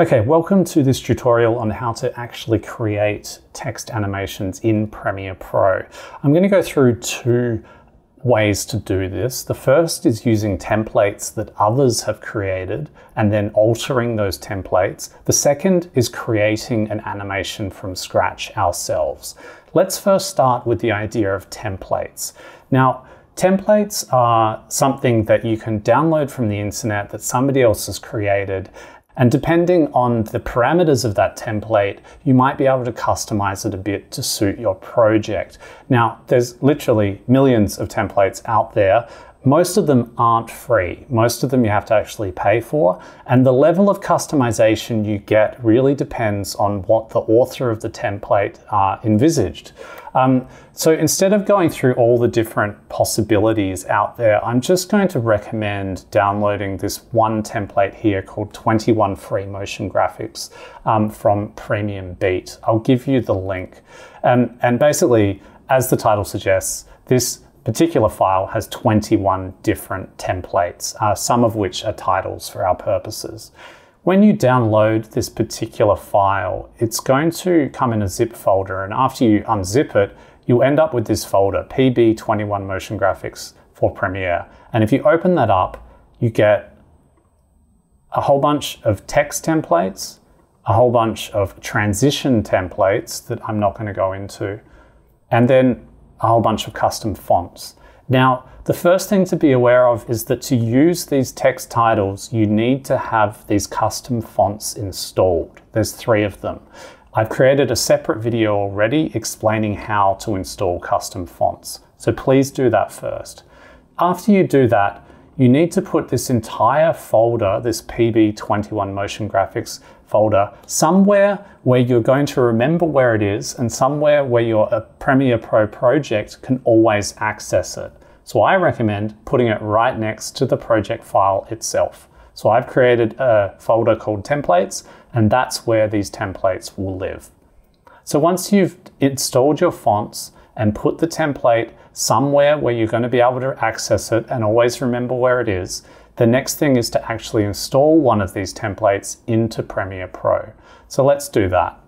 Okay, welcome to this tutorial on how to actually create text animations in Premiere Pro. I'm going to go through two ways to do this. The first is using templates that others have created and then altering those templates. The second is creating an animation from scratch ourselves. Let's first start with the idea of templates. Now, templates are something that you can download from the internet that somebody else has created. And depending on the parameters of that template, you might be able to customize it a bit to suit your project. Now, there's literally millions of templates out there. Most of them aren't free. Most of them you have to actually pay for. And the level of customization you get really depends on what the author of the template envisaged. So instead of going through all the different possibilities out there, I'm just going to recommend downloading this one template here called 21 Free Motion Graphics from Premium Beat. I'll give you the link. And basically, as the title suggests, this particular file has 21 different templates, some of which are titles for our purposes. When you download this particular file, it's going to come in a zip folder, and after you unzip it, you'll end up with this folder, PB21 Motion Graphics for Premiere. And if you open that up, you get a whole bunch of text templates, a whole bunch of transition templates that I'm not going to go into, and then a whole bunch of custom fonts. Now, the first thing to be aware of is that to use these text titles, you need to have these custom fonts installed. There's three of them. I've created a separate video already explaining how to install custom fonts. So please do that first. After you do that, you need to put this entire folder, this PB21 Motion Graphics folder, somewhere where you're going to remember where it is and somewhere where your Premiere Pro project can always access it. So I recommend putting it right next to the project file itself. So I've created a folder called templates, and that's where these templates will live. So once you've installed your fonts and put the template somewhere where you're going to be able to access it and always remember where it is, the next thing is to actually install one of these templates into Premiere Pro. So let's do that.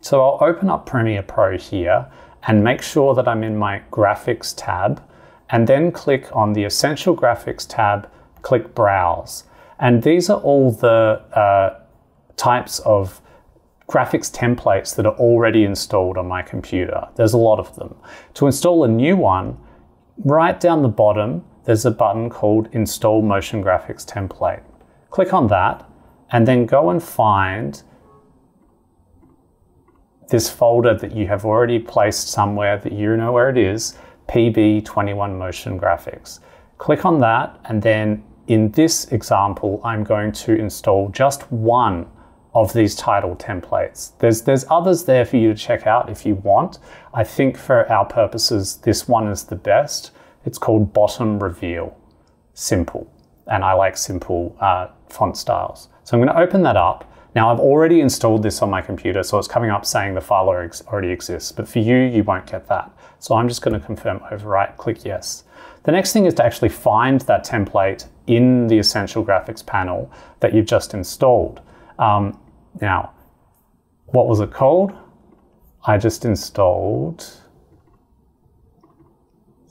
So I'll open up Premiere Pro here and make sure that I'm in my Graphics tab, and then click on the Essential Graphics tab, click Browse. And these are all the types of graphics templates that are already installed on my computer. There's a lot of them. To install a new one, right down the bottom, there's a button called Install Motion Graphics Template. Click on that, and then go and find this folder that you have already placed somewhere that you know where it is, PB21 Motion Graphics. Click on that, and then in this example, I'm going to install just one of these title templates. There's others there for you to check out if you want. I think for our purposes, this one is the best. It's called Bottom Reveal Simple, and I like simple font styles. So I'm going to open that up. Now, I've already installed this on my computer, so it's coming up saying the file already exists, but for you, you won't get that. So I'm just going to confirm overwrite, click yes. The next thing is to actually find that template in the Essential Graphics panel that you've just installed. Now, what was it called? I just installed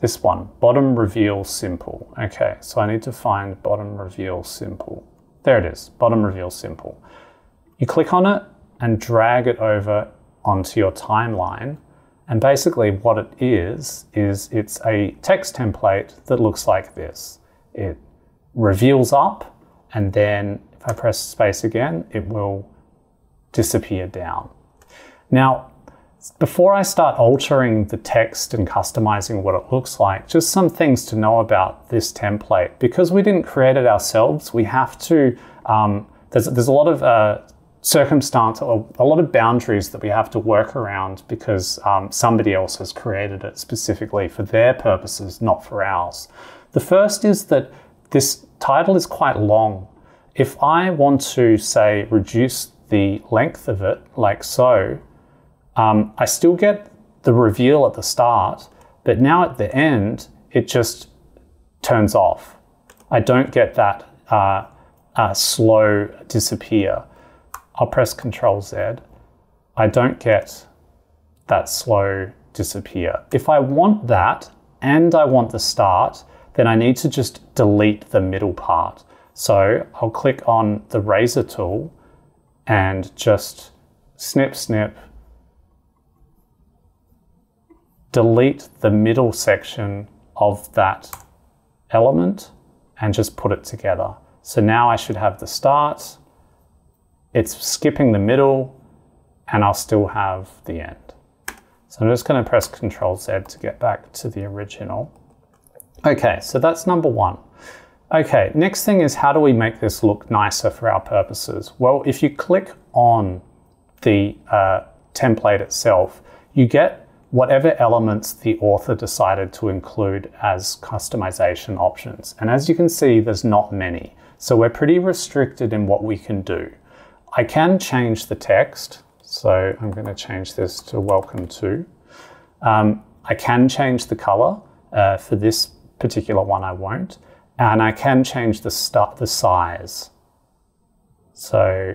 this one, Bottom Reveal Simple. Okay, so I need to find Bottom Reveal Simple. There it is, Bottom Reveal Simple. You click on it and drag it over onto your timeline. And basically what it is it's a text template that looks like this. It reveals up, and then if I press space again, it will disappear down. Now, before I start altering the text and customizing what it looks like, just some things to know about this template. Because we didn't create it ourselves, we have to, there's a lot of circumstance, or a lot of boundaries that we have to work around, because somebody else has created it specifically for their purposes, not for ours. The first is that this title is quite long. If I want to, say, reduce the length of it, like so, I still get the reveal at the start, but now at the end, it just turns off. I don't get that slow disappear. I'll press Control-Z. I don't get that slow disappear. If I want that and I want the start, then I need to just delete the middle part. So I'll click on the razor tool and just snip, snip, delete the middle section of that element and just put it together. So now I should have the start, it's skipping the middle, and I'll still have the end. So I'm just going to press Control-Z to get back to the original. Okay, so that's number one. Okay, next thing is, how do we make this look nicer for our purposes? Well, if you click on the template itself, you get whatever elements the author decided to include as customization options. And as you can see, there's not many. So we're pretty restricted in what we can do. I can change the text. So I'm going to change this to welcome to. I can change the color. For this particular one, I won't. And I can change the size. So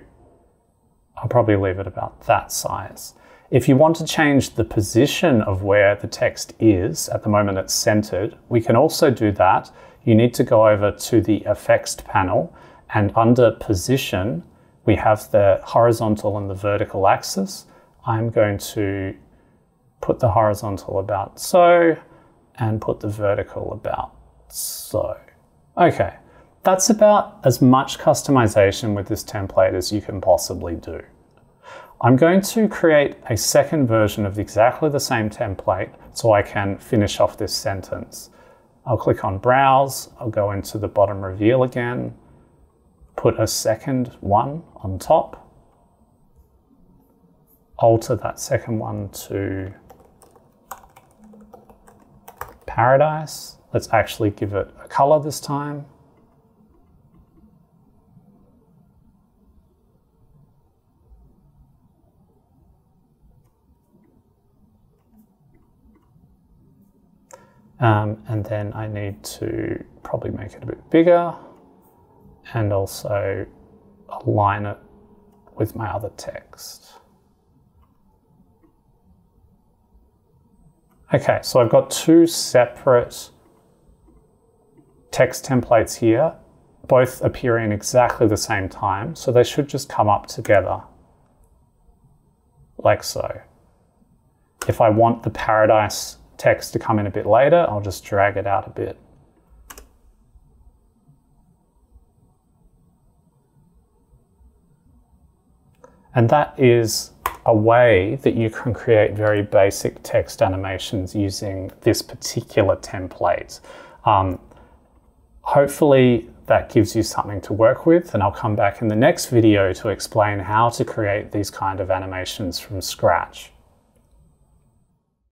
I'll probably leave it about that size. If you want to change the position of where the text is, at the moment it's centered, we can also do that. You need to go over to the effects panel, and under position, we have the horizontal and the vertical axis. I'm going to put the horizontal about so, and put the vertical about so. Okay, that's about as much customization with this template as you can possibly do. I'm going to create a second version of exactly the same template so I can finish off this sentence. I'll click on Browse, I'll go into the bottom reveal again, put a second one on top, alter that second one to Paradise. Let's actually give it a color this time. And then I need to probably make it a bit bigger and also align it with my other text. Okay, so I've got two separate text templates here, both appearing exactly the same time, so they should just come up together, like so. If I want the paradise text to come in a bit later, I'll just drag it out a bit. And that is a way that you can create very basic text animations using this particular template. Hopefully that gives you something to work with, and I'll come back in the next video to explain how to create these kind of animations from scratch.